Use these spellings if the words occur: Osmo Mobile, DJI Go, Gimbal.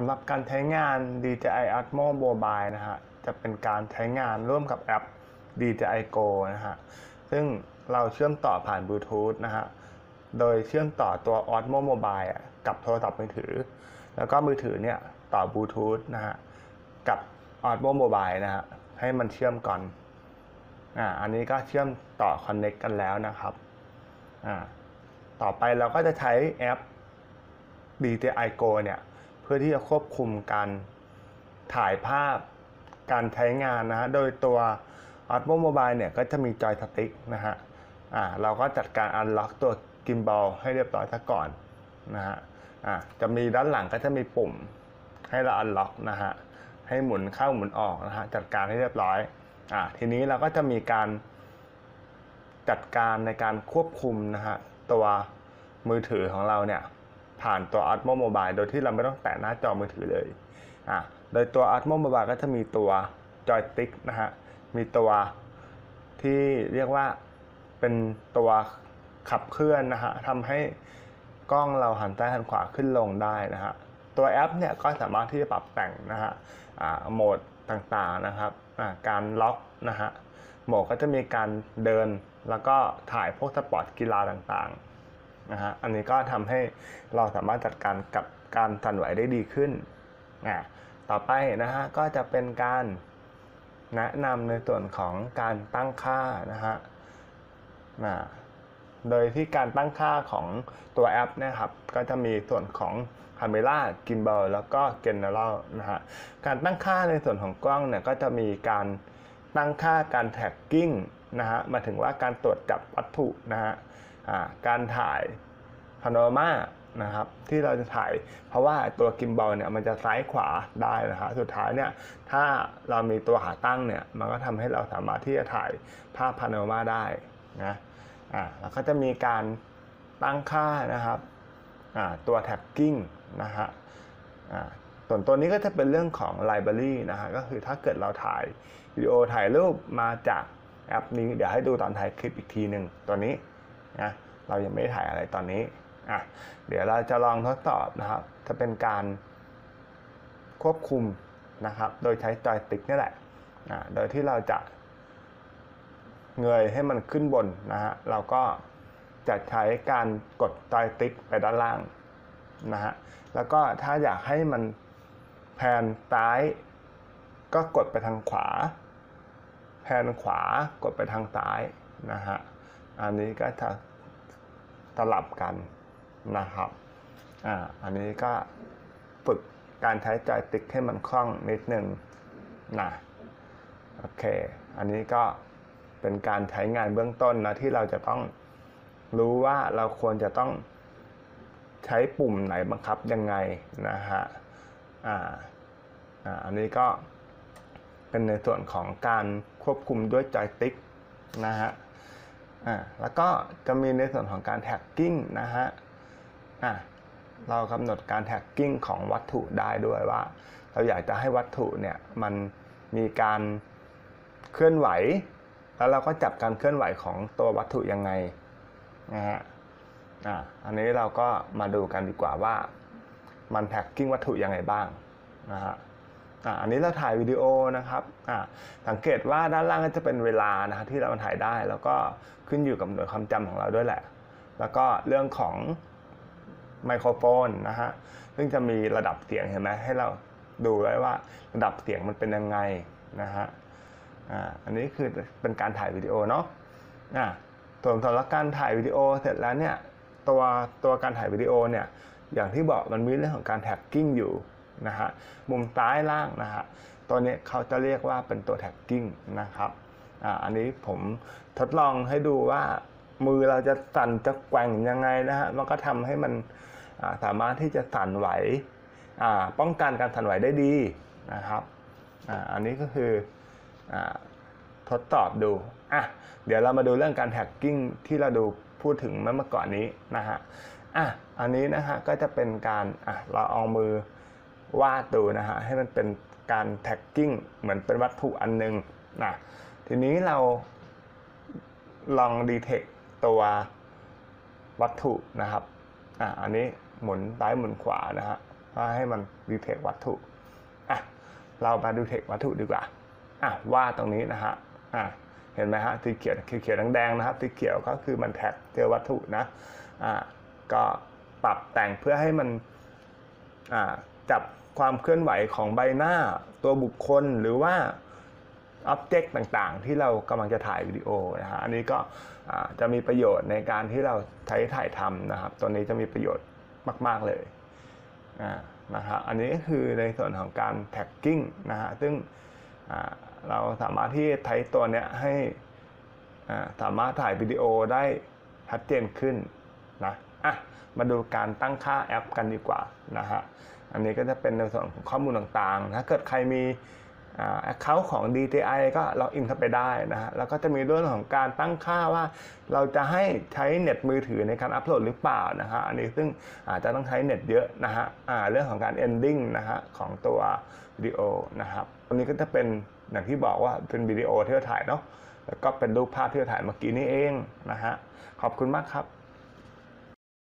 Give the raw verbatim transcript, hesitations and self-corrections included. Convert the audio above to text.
สำหรับการใช้งาน ดี เจ ไอ Osmo Mobile นะฮะจะเป็นการใช้งานร่วมกับแอป ดี เจ ไอ Go นะฮะซึ่งเราเชื่อมต่อผ่านบลูทูธนะฮะโดยเชื่อมต่อตัว Osmo Mobile กับโทรศัพท์มือถือแล้วก็มือถือเนี่ยต่อบลูทูธนะฮะกับ Osmo Mobile นะฮะให้มันเชื่อมกันอ่าอันนี้ก็เชื่อมต่อ Connect กันแล้วนะครับอ่าต่อไปเราก็จะใช้แอป ดี เจ ไอ Go เนี่ยเพื่อที่จะควบคุมการถ่ายภาพการใช้งานนะฮะโดยตัว Osmo Mobile เนี่ยก็จะมีจอยสติ๊กนะฮะอ่าเราก็จัดการอันล็อกตัว Gimbal ให้เรียบร้อยซะก่อนนะฮะอ่าจะมีด้านหลังก็จะมีปุ่มให้เราอันล็อกนะฮะให้หมุนเข้าหมุนออกนะฮะจัดการให้เรียบร้อยอ่าทีนี้เราก็จะมีการจัดการในการควบคุมนะฮะตัวมือถือของเราเนี่ยผ่านตัว Osmo Mobile โดยที่เราไม่ต้องแตะหน้าจอมือถือเลยอ่ะโดยตัว Osmo Mobile ก็จะมีตัวจอยสติ๊กนะฮะมีตัวที่เรียกว่าเป็นตัวขับเคลื่อนนะฮะทำให้กล้องเราหันซ้ายหันขวาขึ้นลงได้นะฮะตัวแอปเนี่ยก็สามารถที่จะปรับแต่งนะฮะอ่าโหมดต่างๆนะครับอ่าการล็อกนะฮะโหมดก็จะมีการเดินแล้วก็ถ่ายพวกสปอร์ตกีฬาต่างๆนะฮะอันนี้ก็ทำให้เราสามารถจัดการกับการสั่นไหวได้ดีขึ้นอ่าต่อไปนะฮะก็จะเป็นการแนะนำในส่วนของการตั้งค่านะฮะนะโดยที่การตั้งค่าของตัวแอปนะครับก็จะมีส่วนของ Camera Gimbal แล้วก็ General นะฮะการตั้งค่าในส่วนของกล้องเนี่ยก็จะมีการตั้งค่าการแท็กกิ้งนะฮะมาถึงว่าการตรวจจับวัตถุนะฮะการถ่ายพาโนรามานะครับที่เราจะถ่ายเพราะว่าตัวกิมบอลเนี่ยมันจะซ้ายขวาได้นะฮะสุดท้ายเนี่ยถ้าเรามีตัวขาตั้งเนี่ยมันก็ทำให้เราสามารถที่จะถ่ายภาพพาโนรามาได้นะอ่าแล้วก็จะมีการตั้งค่านะครับอ่าตัวแท็กกิ้งนะฮะอ่าส่วนตัวนี้ก็จะเป็นเรื่องของ Library นะฮะก็คือถ้าเกิดเราถ่ายวิดีโอถ่ายรูปมาจากแอปนี้เดี๋ยวให้ดูตอนถ่ายคลิปอีกทีหนึ่งตัวนี้นะเรายังไม่ได้ถ่ายอะไรตอนนี้อ่ะเดี๋ยวเราจะลองทดสอบนะครับจะเป็นการควบคุมนะครับโดยใช้จอยสติ๊กนี่แหละอ่ะโดยที่เราจะเงยให้มันขึ้นบนนะฮะเราก็จะใช้การกดจอยสติ๊กไปด้านล่างนะฮะแล้วก็ถ้าอยากให้มันแผนซ้ายก็กดไปทางขวาแผนขวากดไปทางซ้ายนะฮะอันนี้ก็จะสลับกันนะครับอ่าอันนี้ก็ฝึกการใช้จอยสติ๊กให้มันคล่องนิดนึงนะโอเคอันนี้ก็เป็นการใช้งานเบื้องต้นนะที่เราจะต้องรู้ว่าเราควรจะต้องใช้ปุ่มไหนบังคับยังไงนะฮะอ่าอ่าอันนี้ก็เป็นในส่วนของการควบคุมด้วยจอยสติ๊กนะฮะอ่าแล้วก็จะมีในส่วนของการแท็กกิ้งนะฮะอ่าเรากำหนดการแท็กกิ้งของวัตถุได้ด้วยว่าเราอยากจะให้วัตถุเนี่ยมันมีการเคลื่อนไหวแล้วเราก็จับการเคลื่อนไหวของตัววัตถุยังไงนะฮะอ่าอันนี้เราก็มาดูกันดีกว่าว่ามันแท็กกิ้งวัตถุยังไงบ้างนะฮะอันนี้เราถ่ายวิดีโอนะครับสังเกตว่าด้านล่างก็จะเป็นเวลานะที่เราถ่ายได้แล้วก็ขึ้นอยู่กับหน่วยความจำของเราด้วยแหละแล้วก็เรื่องของไมโครโฟนนะฮะซึ่งจะมีระดับเสียงเห็นไหมให้เราดูไว้ว่าระดับเสียงมันเป็นยังไงนะฮะอันนี้คือเป็นการถ่ายวิดีโอเนาะส่วนสำหรับการถ่ายวิดีโอเสร็จแล้วเนี่ยตัวตัวการถ่ายวิดีโอเนี่ยอย่างที่บอกมันมีเรื่องของการแท็กกิ้งอยู่นะฮะมุมซ้ายล่างนะฮะตัวนี้เขาจะเรียกว่าเป็นตัวแท็กกิ้งนะครับอ่าอันนี้ผมทดลองให้ดูว่ามือเราจะสั่นจะแกว่งยังไงนะฮะมันก็ทำให้มันสามารถที่จะสั่นไหวอ่าป้องกันการสั่นไหวได้ดีนะครับอ่าอันนี้ก็คืออ่าทดสอบดูอ่ะเดี๋ยวเรามาดูเรื่องการแท็กกิ้งที่เราดูพูดถึงเมื่อก่อนนี้นะฮะอ่ะอันนี้นะฮะก็จะเป็นการอ่ะเราเอามือวาดดูนะฮะให้มันเป็นการแท็กกิ้งเหมือนเป็นวัตถุอันนึงนะทีนี้เราลองดีเทคตัววัตถุนะครับอ่ะอันนี้หมุนซ้ายหมุนขวานะฮะ ให้มันดีเทควัตถุอ่ะเรามาดีเทควัตถุดีกว่าอ่ะว่าตรงนี้นะฮะอ่ะเห็นไหมฮะสีเขียวเขียวแดงๆนะครับสีเขียวก็คือมันแท็กเจอวัตถุนะอ่าก็ปรับแต่งเพื่อให้มันอ่าจับความเคลื่อนไหวของใบหน้าตัวบุคคลหรือว่าอ็อบเจกต์ต่างๆที่เรากำลังจะถ่ายวิดีโอนะฮะอันนี้ก็จะมีประโยชน์ในการที่เราใช้ถ่ายทำนะครับตัวนี้จะมีประโยชน์มากๆเลยนะครับอันนี้คือในส่วนของการแท็กกิ้งนะฮะซึ่งเราสามารถที่ใช้ตัวเนี้ยให้สามารถถ่ายวิดีโอได้ชัดเจนขึ้นนะอ่ะมาดูการตั้งค่าแอปกันดีกว่านะฮะอันนี้ก็จะเป็นในส่วนของข้อมูลต่างๆถ้าเกิดใครมีAccount ของ ดี เจ ไอ ก็ล็อกอินเข้าไปได้นะฮะแล้วก็จะมีเรื่องของการตั้งค่าว่าเราจะให้ใช้เน็ตมือถือในการอัพโหลดหรือเปล่านะฮะอันนี้ซึ่งอาจจะต้องใช้เน็ตเยอะนะฮะเรื่องของการ ending นะฮะของตัววิดีโอนะครับอันนี้ก็จะเป็นอย่างที่บอกว่าเป็นวิดีโอที่เราถ่ายเนาะแล้วก็เป็นรูปภาพที่เราถ่ายเมื่อกี้นี้เองนะฮะขอบคุณมากครับ